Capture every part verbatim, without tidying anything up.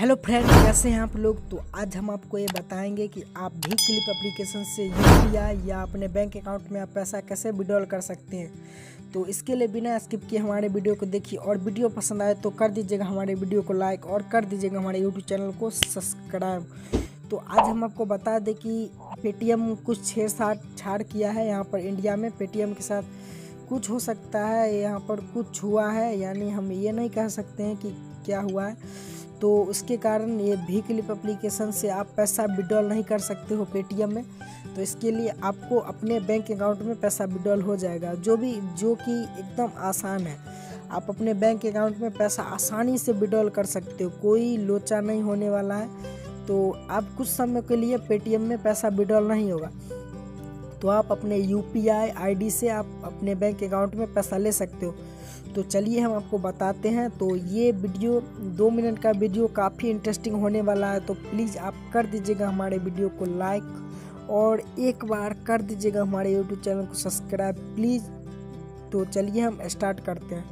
Hello friends, कैसे हैं आप लोग। तो आज हम आपको ये बताएंगे कि आप भी क्लिप एप्लीकेशन से यूपीआई या अपने बैंक अकाउंट में आप पैसा कैसे विड्रॉल कर सकते हैं। तो इसके लिए बिना स्किप किए हमारे वीडियो को देखिए, और वीडियो पसंद आए तो कर दीजिएगा हमारे वीडियो को लाइक और कर दीजिएगा हमारे यूट्यूब चैनल को सब्सक्राइब। तो आज हम आपको बता दें कि पेटीएम कुछ छः सात छाड़ किया है यहाँ पर इंडिया में। पेटीएम के साथ कुछ हो सकता है, यहाँ पर कुछ हुआ है, यानी हम ये नहीं कह सकते हैं कि क्या हुआ है। तो उसके कारण ये भी क्लिप एप्लीकेशन से आप पैसा विड्रॉल नहीं कर सकते हो पेटीएम में। तो इसके लिए आपको अपने बैंक अकाउंट में पैसा विड्रॉल हो जाएगा, जो भी जो कि एकदम आसान है। आप अपने बैंक अकाउंट में पैसा आसानी से विड्रॉल कर सकते हो, कोई लोचा नहीं होने वाला है। तो आप कुछ समय के लिए पेटीएम में पैसा विड्रॉल नहीं होगा, तो आप अपने यूपीआई आईडी से आप अपने बैंक अकाउंट में पैसा ले सकते हो। तो चलिए हम आपको बताते हैं। तो ये वीडियो दो मिनट का वीडियो काफ़ी इंटरेस्टिंग होने वाला है। तो प्लीज़ आप कर दीजिएगा हमारे वीडियो को लाइक और एक बार कर दीजिएगा हमारे यूट्यूब चैनल को सब्सक्राइब प्लीज़। तो चलिए हम स्टार्ट करते हैं।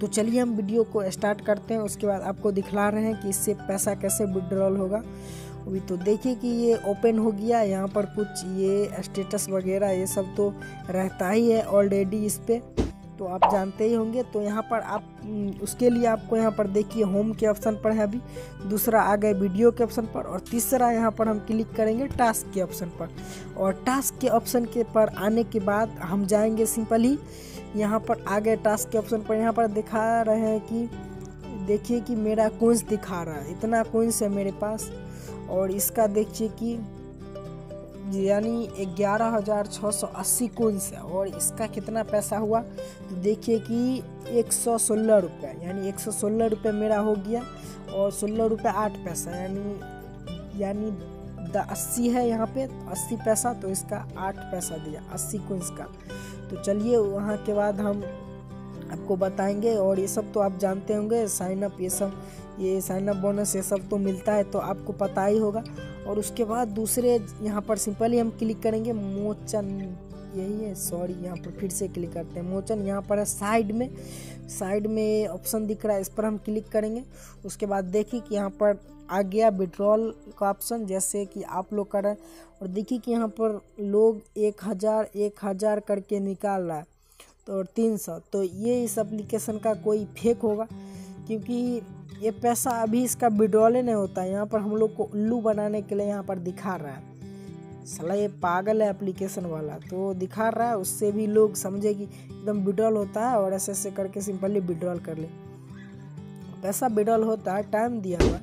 तो चलिए हम वीडियो को स्टार्ट करते हैं। उसके बाद आपको दिखला रहे हैं कि इससे पैसा कैसे विड्रॉल होगा। अभी तो देखिए कि ये ओपन हो गया। यहाँ पर कुछ ये स्टेटस वगैरह ये सब तो रहता ही है ऑलरेडी इस पर, तो आप जानते ही होंगे। तो यहाँ पर आप उसके लिए आपको यहाँ पर देखिए होम के ऑप्शन पर है, अभी दूसरा आ गए वीडियो के ऑप्शन पर, और तीसरा यहाँ पर हम क्लिक करेंगे टास्क के ऑप्शन पर। और टास्क के ऑप्शन के पर आने के बाद हम जाएंगे सिंपल ही यहाँ पर आ गए टास्क के ऑप्शन पर। यहाँ पर दिखा रहे हैं कि देखिए कि मेरा कॉइंस दिखा रहा है, इतना कॉइंस है मेरे पास। और इसका देखिए कि यानी ग्यारह हज़ार छः सौ अस्सी कॉइंस है, और इसका कितना पैसा हुआ तो देखिए कि एक सौ सोलह रुपये, यानी एक सौ सोलह रुपये मेरा हो गया। और सोलह रुपये आठ पैसा यानी यानी द अस्सी है यहाँ पे अस्सी पैसा, तो इसका आठ पैसा दिया अस्सी कॉइंस का। तो चलिए वहाँ के बाद हम आपको बताएंगे। और ये सब तो आप जानते होंगे, साइनअप ये सब ये साइनअप बोनस ये सब तो मिलता है, तो आपको पता ही होगा। और उसके बाद दूसरे यहाँ पर सिंपली हम क्लिक करेंगे मोचन, यही है सॉरी यहाँ पर फिर से क्लिक करते हैं मोचन। यहाँ पर है साइड में, साइड में ऑप्शन दिख रहा है, इस पर हम क्लिक करेंगे। उसके बाद देखिए कि यहाँ पर आ गया विड्रॉल का ऑप्शन, जैसे कि आप लोग कर रहे हैं। और देखिए कि यहाँ पर लोग एक हज़ार एक हज़ार करके निकाल रहा है, तो तीन सौ। तो ये इस एप्लीकेशन का कोई फेक होगा, क्योंकि ये पैसा अभी इसका विड्रॉल ही नहीं होता। यहाँ पर हम लोग को उल्लू बनाने के लिए यहाँ पर दिखा रहा है, साला ये पागल है एप्लीकेशन वाला। तो दिखा रहा है, उससे भी लोग समझे कि एकदम विड्रॉल होता है, और ऐसे ऐसे करके सिंपली विड्रॉल कर ले, पैसा विड्रॉल होता है, टाइम दिया हुआ।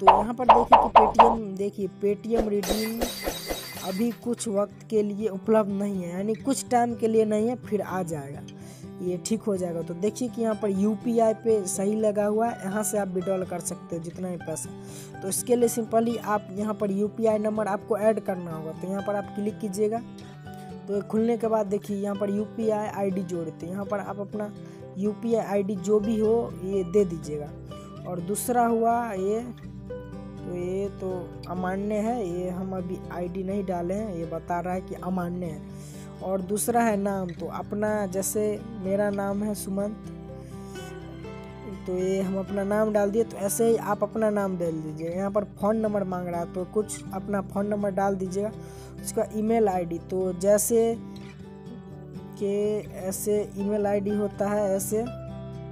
तो यहाँ पर देखिए कि पेटीएम देखिए पेटीएम रिडीम अभी कुछ वक्त के लिए उपलब्ध नहीं है, यानी कुछ टाइम के लिए नहीं है, फिर आ जाएगा, ये ठीक हो जाएगा। तो देखिए कि यहाँ पर यूपीआई पे सही लगा हुआ है, यहाँ से आप विड्रॉल कर सकते हो जितना भी पैसा। तो इसके लिए सिंपली आप यहाँ पर यूपीआई नंबर आपको ऐड करना होगा, तो यहाँ पर आप क्लिक कीजिएगा। तो खुलने के बाद देखिए यहाँ पर यूपीआई आईडी जोड़ते हैं, यहाँ पर आप अपना यूपीआई आईडी जो भी हो ये दे दीजिएगा। और दूसरा हुआ ये तो ये तो अमान्य है, ये हम अभी आईडी नहीं डाले हैं, ये बता रहा है कि अमान्य है। और दूसरा है नाम, तो अपना जैसे मेरा नाम है सुमंत, तो ये हम अपना नाम डाल दिए। तो ऐसे ही आप अपना नाम डाल दीजिए। यहाँ पर फ़ोन नंबर मांग रहा है, तो कुछ अपना फ़ोन नंबर डाल दीजिएगा। उसका ईमेल आईडी, तो जैसे के ऐसे ईमेल आईडी होता है ऐसे,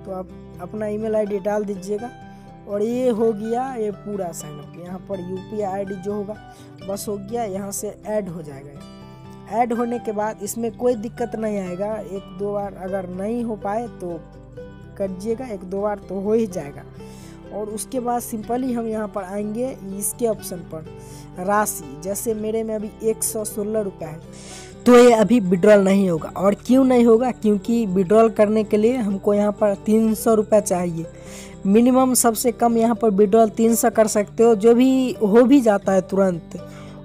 तो आप अपना ईमेल आईडी डाल दीजिएगा। और ये हो गया ये पूरा साइनअप। यहाँ पर यूपीआई आईडी जो होगा बस हो गया, यहाँ से ऐड हो जाएगा। ऐड होने के बाद इसमें कोई दिक्कत नहीं आएगा। एक दो बार अगर नहीं हो पाए तो करिएगा, एक दो बार तो हो ही जाएगा। और उसके बाद सिंपली हम यहाँ पर आएंगे इसके ऑप्शन पर राशि, जैसे मेरे में अभी एक सौ सोलह रुपये है, तो ये अभी विड्रॉल नहीं होगा। और क्यों नहीं होगा, क्योंकि विड्रॉल करने के लिए हमको यहाँ पर तीन सौ रुपये चाहिए मिनिमम, सबसे कम यहाँ पर विड्रॉल तीन सौ कर सकते हो, जो भी हो भी जाता है तुरंत।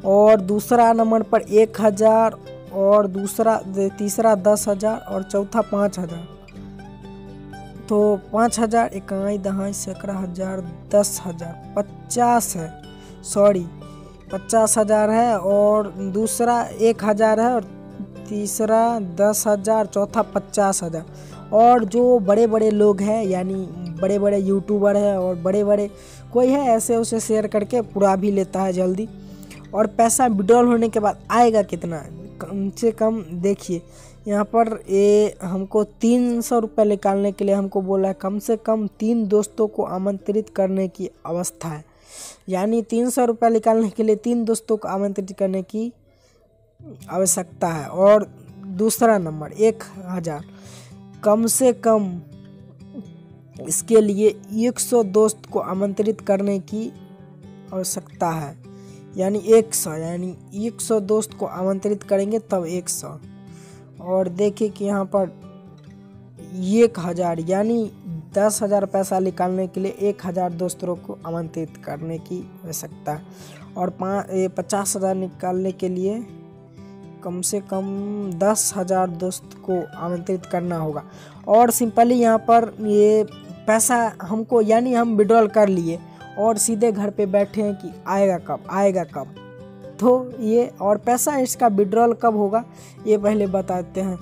और दूसरा नंबर पर एक हज़ार, और दूसरा तीसरा दस हज़ार, और चौथा पाँच हज़ार। तो पाँच हज़ार इकाई दहाई सैकड़ा हज़ार दस हज़ार पचास है, सॉरी पचास हज़ार है। और दूसरा एक हज़ार है, और तीसरा दस हज़ार, चौथा पचास हज़ार। और जो बड़े बड़े लोग हैं, यानी बड़े बड़े यूट्यूबर हैं और बड़े बड़े कोई है ऐसे उसे शेयर करके पूरा भी लेता है जल्दी। और पैसा विड्रॉल होने के बाद आएगा कितना, कम से कम देखिए यहाँ पर ये हमको तीन सौ रुपये निकालने के लिए हमको बोला है कम से कम तीन दोस्तों को आमंत्रित करने की अवस्था है, यानी तीन सौ रुपये निकालने के लिए तीन दोस्तों को आमंत्रित करने की आवश्यकता है। और दूसरा नंबर एक हज़ार, कम से कम इसके लिए एक सौ दोस्त को आमंत्रित करने की आवश्यकता है, यानी एक सौ यानी एक सौ दोस्त को आमंत्रित करेंगे तब एक सौ। और देखिए कि यहाँ पर एक हज़ार यानी दस हज़ार पैसा निकालने के लिए एक हज़ार दोस्तों को आमंत्रित करने की आवश्यकता है। और पाँच पचास हज़ार निकालने के लिए कम से कम दस हज़ार दोस्त को आमंत्रित करना होगा। और सिंपली यहाँ पर ये पैसा हमको यानी हम विड्रॉल कर लिए और सीधे घर पे बैठे हैं कि आएगा कब आएगा कब, तो ये और पैसा इसका विड्रॉल कब होगा ये पहले बताते हैं।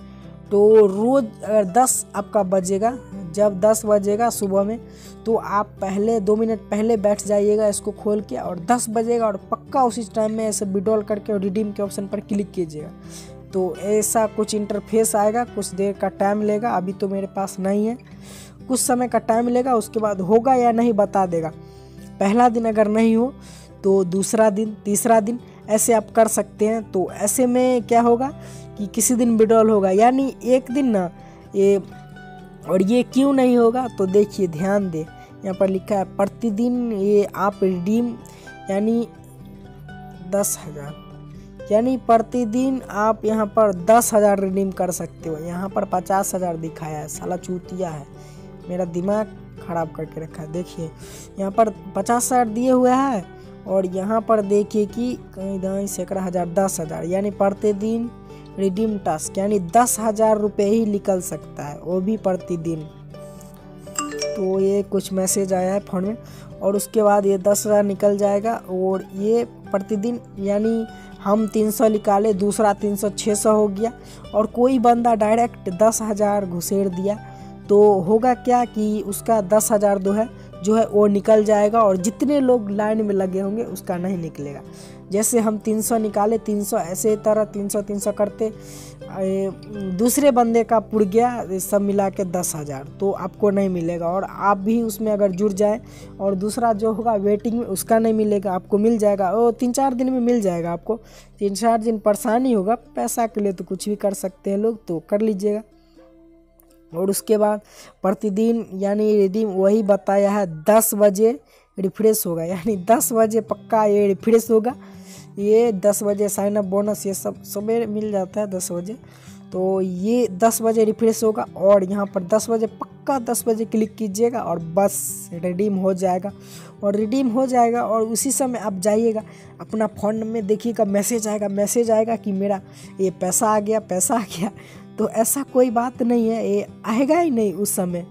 तो रोज़ अगर दस आपका बजेगा, जब दस बजेगा सुबह में तो आप पहले दो मिनट पहले बैठ जाइएगा इसको खोल के, और दस बजेगा और पक्का उसी टाइम में ऐसे विड्रॉल करके और रिडीम के ऑप्शन पर क्लिक कीजिएगा तो ऐसा कुछ इंटरफेस आएगा। कुछ देर का टाइम लेगा, अभी तो मेरे पास नहीं है, कुछ समय का टाइम लेगा, उसके बाद होगा या नहीं बता देगा। पहला दिन अगर नहीं हो तो दूसरा दिन, तीसरा दिन ऐसे आप कर सकते हैं। तो ऐसे में क्या होगा कि किसी दिन विड्रॉल होगा, यानी एक दिन ना ये। और ये क्यों नहीं होगा तो देखिए ध्यान दें, यहाँ पर लिखा है प्रतिदिन ये आप रिडीम यानी दस हज़ार, यानी प्रतिदिन आप यहाँ पर दस हज़ार रिडीम कर सकते हो। यहाँ पर पचास हज़ार दिखाया है, साला चूतिया है, मेरा दिमाग ख़राब करके रखा है। देखिए यहाँ पर पचास हज़ार दिए हुए है और यहाँ पर देखिए कि कहीं दाई सैकड़ा हज़ार दस हज़ार, यानी प्रतिदिन रिडीम टास्क यानी दस हज़ार रुपये ही निकल सकता है, वो भी प्रतिदिन। तो ये कुछ मैसेज आया है फोन में और उसके बाद ये दस हज़ार निकल जाएगा। और ये प्रतिदिन यानी हम तीन सौ निकाले, दूसरा तीन सौ छः सौ हो गया और कोई बंदा डायरेक्ट दस हज़ार घुसेड़ दिया तो होगा क्या कि उसका दस हज़ार दो है जो है वो निकल जाएगा और जितने लोग लाइन में लगे होंगे उसका नहीं निकलेगा। जैसे हम तीन सौ निकाले तीन सौ, ऐसे तरह तीन सौ तीन सौ करते दूसरे बंदे का पुड़ गया सब मिला के दस हज़ार, तो आपको नहीं मिलेगा। और आप भी उसमें अगर जुड़ जाए और दूसरा जो होगा वेटिंग में उसका नहीं मिलेगा, आपको मिल जाएगा वो तीन चार दिन में मिल जाएगा आपको। तीन चार दिन परेशानी होगा, पैसा के लिए तो कुछ भी कर सकते हैं लोग, तो कर लीजिएगा। और उसके बाद प्रतिदिन यानी रिडीम वही बताया है दस बजे रिफ्रेश होगा, यानी दस बजे पक्का ये रिफ्रेश होगा। ये दस बजे साइन अप बोनस ये सब सवेरे मिल जाता है दस बजे, तो ये दस बजे रिफ्रेश होगा। और यहाँ पर दस बजे पक्का दस बजे क्लिक कीजिएगा और बस रिडीम हो जाएगा और रिडीम हो जाएगा। और उसी समय आप जाइएगा अपना फ़ोन में, देखिएगा मैसेज आएगा, मैसेज आएगा कि मेरा ये पैसा आ गया पैसा आ गया। तो ऐसा कोई बात नहीं है, ये आएगा ही नहीं उस समय,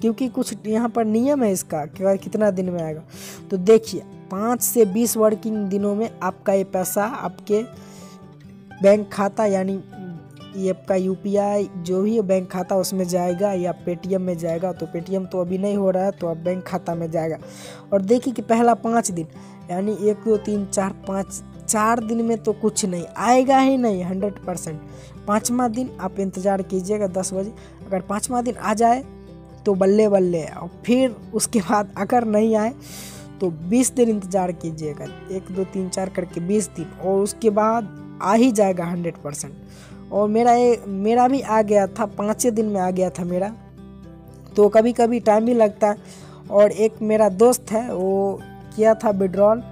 क्योंकि कुछ यहाँ पर नियम है इसका कि कितना दिन में आएगा। तो देखिए पाँच से बीस वर्किंग दिनों में आपका ये पैसा आपके बैंक खाता यानी ये आपका यूपीआई जो भी बैंक खाता उसमें जाएगा या पेटीएम में जाएगा। तो पेटीएम तो अभी नहीं हो रहा है, तो अब बैंक खाता में जाएगा। और देखिए कि पहला पाँच दिन यानी एक दो तीन चार पाँच, चार दिन में तो कुछ नहीं आएगा ही नहीं हंड्रेड परसेंट। पाँचवा दिन आप इंतज़ार कीजिएगा दस बजे, अगर पाँचवा दिन आ जाए तो बल्ले बल्ले, और फिर उसके बाद अगर नहीं आए तो बीस दिन इंतज़ार कीजिएगा, एक दो तीन चार करके बीस दिन, और उसके बाद आ ही जाएगा हंड्रेड परसेंट। और मेरा ये मेरा भी आ गया था, पाँचवें दिन में आ गया था मेरा। तो कभी कभी टाइम भी लगता है। और एक मेरा दोस्त है वो किया था विड्रॉल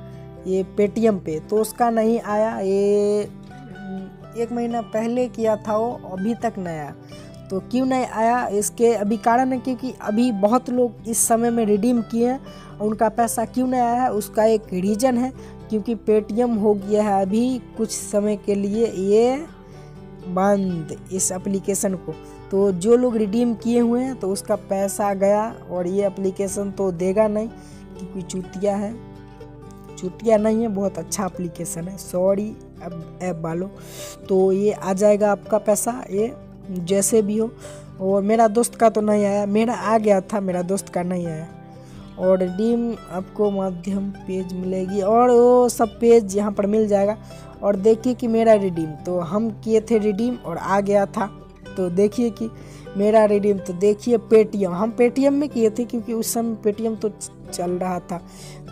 ये पेटीएम पे, तो उसका नहीं आया, ये एक महीना पहले किया था वो, अभी तक नहीं आया। तो क्यों नहीं आया इसके अभी कारण है क्योंकि अभी बहुत लोग इस समय में रिडीम किए हैं, उनका पैसा क्यों नहीं आया है उसका एक रीज़न है क्योंकि पेटीएम हो गया है अभी कुछ समय के लिए ये बंद इस एप्लीकेशन को। तो जो लोग रिडीम किए हुए हैं तो उसका पैसा गया और ये एप्लीकेशन तो देगा नहीं क्योंकि चूतिया है, चुटिया नहीं है, बहुत अच्छा एप्लीकेशन है, सॉरी ऐप वालों। तो ये आ जाएगा आपका पैसा ये जैसे भी हो। और मेरा दोस्त का तो नहीं आया, मेरा आ गया था, मेरा दोस्त का नहीं आया। और रिडीम आपको माध्यम पेज मिलेगी और वो सब पेज यहाँ पर मिल जाएगा। और देखिए कि मेरा रिडीम, तो हम किए थे रिडीम और आ गया था, तो देखिए कि मेरा रिडीम, तो देखिए पेटीएम, हम पेटीएम में किए थे क्योंकि उस समय पेटीएम तो चल रहा था।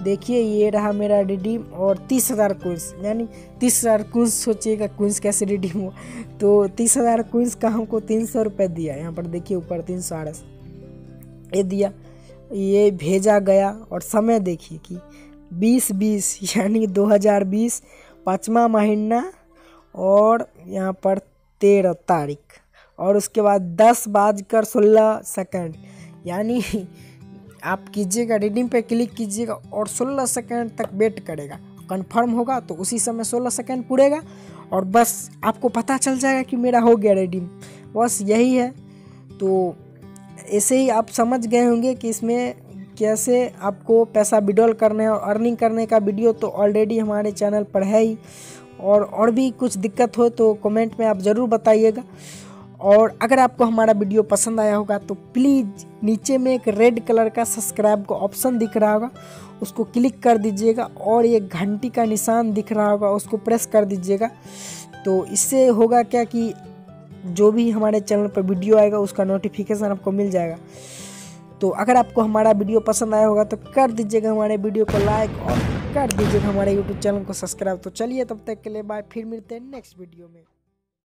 देखिए ये रहा मेरा रिडीम और तीस हज़ार क्विंस, यानी तीस हज़ार क्विंस, सोचिएगा क्विंस कैसे रिडीम हुआ, तो तीस हज़ार क्विंस का हमको तीन सौ रुपये दिया, यहाँ पर देखिए ऊपर तीन सौ अड़स ये दिया, ये भेजा गया। और समय देखिए कि बीस बीस यानी दो हज़ार बीस पाँचवा महीना और यहाँ पर तेरह तारीख और उसके बाद दस बज कर सोलह सेकेंड, यानी आप कीजिएगा रिडीम पे क्लिक कीजिएगा और सोलह सेकेंड तक वेट करेगा, कंफर्म होगा तो उसी समय सोलह सेकेंड पूरेगा और बस आपको पता चल जाएगा कि मेरा हो गया रिडीम, बस यही है। तो ऐसे ही आप समझ गए होंगे कि इसमें कैसे आपको पैसा विड्रॉल करने और अर्निंग करने का वीडियो तो ऑलरेडी हमारे चैनल पर है ही, और और भी कुछ दिक्कत हो तो कमेंट में आप ज़रूर बताइएगा। और अगर आपको हमारा वीडियो पसंद आया होगा तो प्लीज़ नीचे में एक रेड कलर का सब्सक्राइब का ऑप्शन दिख रहा होगा, उसको क्लिक कर दीजिएगा और एक घंटी का निशान दिख रहा होगा, उसको प्रेस कर दीजिएगा। तो इससे होगा क्या कि जो भी हमारे चैनल पर वीडियो आएगा उसका नोटिफिकेशन आपको मिल जाएगा। तो अगर आपको हमारा वीडियो पसंद आया होगा तो कर दीजिएगा हमारे वीडियो को लाइक और कर दीजिएगा हमारे यूट्यूब चैनल को सब्सक्राइब। तो चलिए तब तक के लिए बाय, फिर मिलते हैं नेक्स्ट वीडियो में।